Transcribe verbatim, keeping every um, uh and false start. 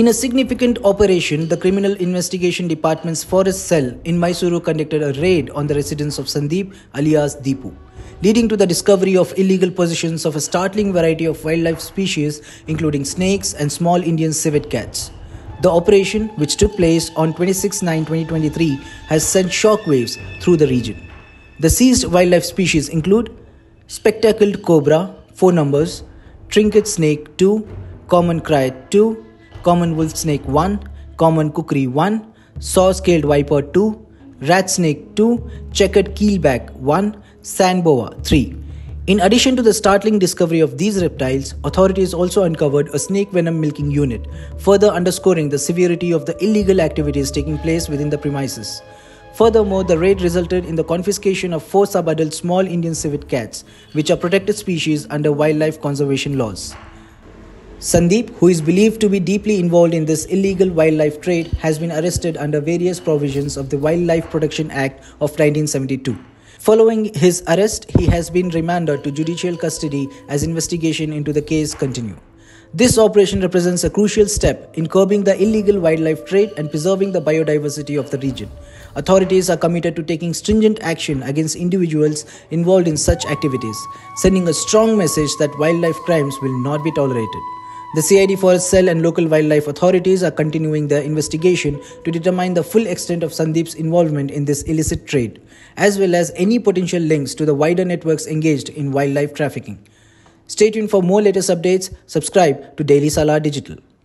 In a significant operation, the Criminal Investigation Department's Forest Cell in Mysuru conducted a raid on the residence of Sandeep alias Deepu, leading to the discovery of illegal possessions of a startling variety of wildlife species including snakes and small Indian civet cats. The operation, which took place on twenty-sixth of September twenty twenty-three, has sent shockwaves through the region. The seized wildlife species include spectacled cobra, four numbers, trinket snake two, common cryat two, common wolf snake one, common kukri one, saw-scaled viper two, rat snake two, checkered keelback one, sand boa three. In addition to the startling discovery of these reptiles, authorities also uncovered a snake venom milking unit, further underscoring the severity of the illegal activities taking place within the premises. Furthermore, the raid resulted in the confiscation of four sub-adult small Indian civet cats, which are protected species under wildlife conservation laws. Sandeep, who is believed to be deeply involved in this illegal wildlife trade, has been arrested under various provisions of the Wildlife Protection Act of nineteen seventy-two. Following his arrest, he has been remanded to judicial custody as investigation into the case continues. This operation represents a crucial step in curbing the illegal wildlife trade and preserving the biodiversity of the region. Authorities are committed to taking stringent action against individuals involved in such activities, sending a strong message that wildlife crimes will not be tolerated. The C I D Forest Cell and local wildlife authorities are continuing their investigation to determine the full extent of Sandeep's involvement in this illicit trade, as well as any potential links to the wider networks engaged in wildlife trafficking. Stay tuned for more latest updates. Subscribe to Daily Salar Digital.